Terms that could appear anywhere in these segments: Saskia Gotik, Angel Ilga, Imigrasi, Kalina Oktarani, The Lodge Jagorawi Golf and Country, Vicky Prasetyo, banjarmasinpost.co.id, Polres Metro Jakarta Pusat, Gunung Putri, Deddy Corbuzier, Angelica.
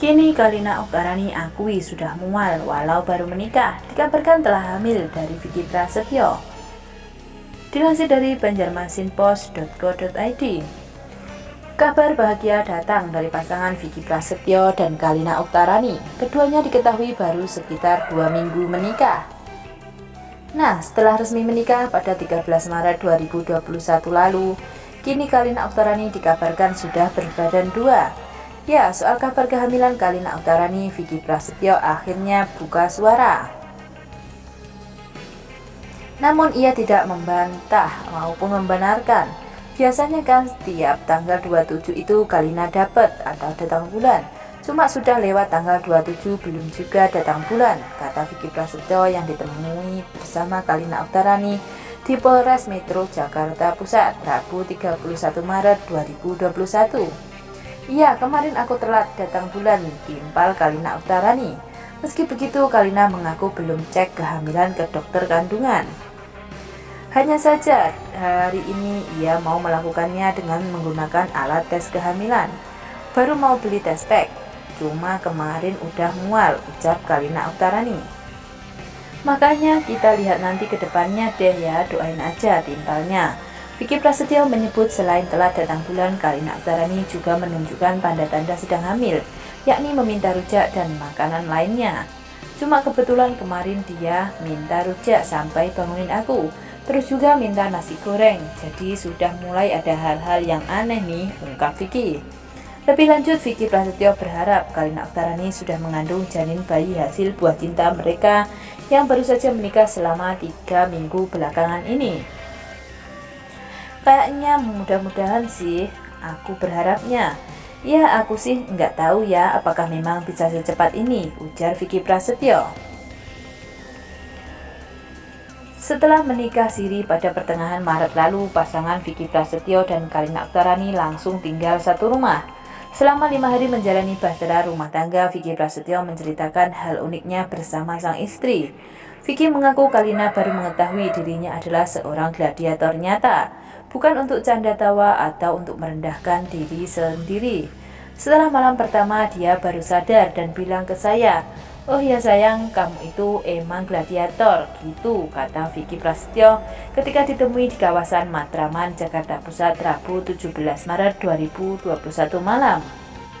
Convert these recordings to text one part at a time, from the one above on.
Kini Kalina Oktarani akui sudah mual walau baru menikah, dikabarkan telah hamil dari Vicky Prasetyo. Dilansir dari banjarmasinpost.co.id, kabar bahagia datang dari pasangan Vicky Prasetyo dan Kalina Oktarani. Keduanya diketahui baru sekitar 2 minggu menikah. Nah, setelah resmi menikah pada 13 Maret 2021 lalu, kini Kalina Oktarani dikabarkan sudah berbadan 2. Ya, soal kabar kehamilan Kalina Oktarani, Vicky Prasetyo akhirnya buka suara. Namun ia tidak membantah maupun membenarkan. Biasanya kan setiap tanggal 27 itu Kalina dapat atau datang bulan. Cuma sudah lewat tanggal 27 belum juga datang bulan, kata Vicky Prasetyo yang ditemui bersama Kalina Oktarani di Polres Metro Jakarta Pusat, Rabu 31 Maret 2021. "Iya, kemarin aku telat datang bulan," timpal Kalina Oktarani. Meski begitu, Kalina mengaku belum cek kehamilan ke dokter kandungan. Hanya saja, hari ini ia mau melakukannya dengan menggunakan alat tes kehamilan. "Baru mau beli test pack, cuma kemarin udah mual," ucap Kalina Oktarani. "Makanya kita lihat nanti ke depannya deh ya, doain aja," timpalnya. Vicky Prasetyo menyebut selain telat datang bulan, Kalina Oktarani juga menunjukkan tanda-tanda sedang hamil, yakni meminta rujak dan makanan lainnya. "Cuma kebetulan kemarin dia minta rujak sampai bangunin aku, terus juga minta nasi goreng, jadi sudah mulai ada hal-hal yang aneh nih," ungkap Vicky. Lebih lanjut, Vicky Prasetyo berharap Kalina Oktarani sudah mengandung janin bayi hasil buah cinta mereka yang baru saja menikah selama 3 minggu belakangan ini. "Kayaknya mudah-mudahan sih, aku berharapnya. Ya, aku sih nggak tahu ya apakah memang bisa secepat ini," ujar Vicky Prasetyo. Setelah menikah siri pada pertengahan Maret lalu, pasangan Vicky Prasetyo dan Kalina Oktarani langsung tinggal satu rumah. Selama 5 hari menjalani bahtera rumah tangga, Vicky Prasetyo menceritakan hal uniknya bersama sang istri. Vicky mengaku Kalina baru mengetahui dirinya adalah seorang gladiator nyata, bukan untuk canda tawa atau untuk merendahkan diri sendiri. "Setelah malam pertama dia baru sadar dan bilang ke saya, 'Oh ya sayang, kamu itu emang gladiator gitu,'" kata Vicky Prasetyo ketika ditemui di kawasan Matraman, Jakarta Pusat, Rabu 17 Maret 2021 malam.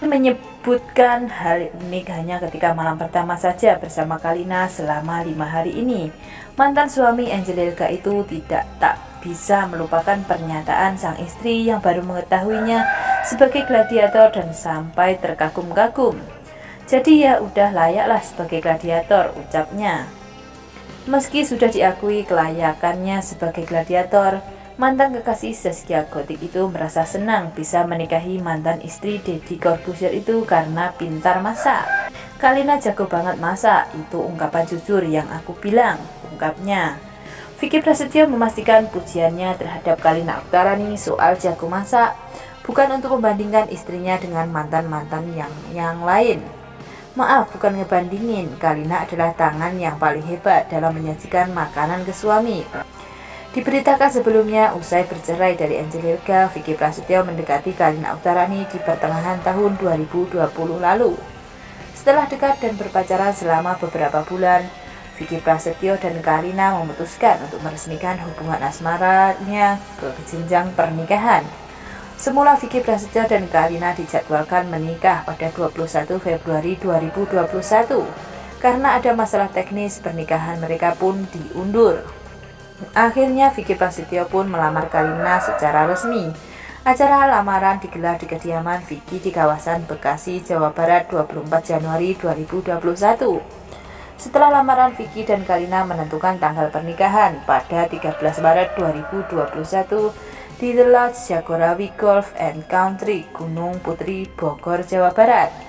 Menyebutkan hal unik hanya ketika malam pertama saja bersama Kalina selama 5 hari ini. Mantan suami Angel Ilga itu tak bisa melupakan pernyataan sang istri yang baru mengetahuinya sebagai gladiator dan sampai terkagum-kagum. "Jadi ya udah layaklah sebagai gladiator," ucapnya. Meski sudah diakui kelayakannya sebagai gladiator, mantan kekasih Saskia Gotik itu merasa senang bisa menikahi mantan istri Deddy Corbuzier itu karena pintar masak. "Kalina jago banget masak, itu ungkapan jujur yang aku bilang," ungkapnya. Vicky Prasetyo memastikan pujiannya terhadap Kalina Oktarani soal jago masak bukan untuk membandingkan istrinya dengan mantan-mantan yang lain. "Maaf, bukan ngebandingin. Kalina adalah tangan yang paling hebat dalam menyajikan makanan ke suami." Diberitakan sebelumnya, usai bercerai dari Angelica, Vicky Prasetyo mendekati Kalina Oktarani di pertengahan tahun 2020 lalu. Setelah dekat dan berpacaran selama beberapa bulan, Vicky Prasetyo dan Kalina memutuskan untuk meresmikan hubungan asmaranya ke jenjang pernikahan. Semula Vicky Prasetyo dan Kalina dijadwalkan menikah pada 21 Februari 2021. Karena ada masalah teknis, pernikahan mereka pun diundur. Akhirnya Vicky Prasetyo pun melamar Kalina secara resmi. Acara lamaran digelar di kediaman Vicky di kawasan Bekasi, Jawa Barat 24 Januari 2021. Setelah lamaran, Vicky dan Kalina menentukan tanggal pernikahan pada 13 Maret 2021 di The Lodge Jagorawi Golf and Country, Gunung Putri, Bogor, Jawa Barat.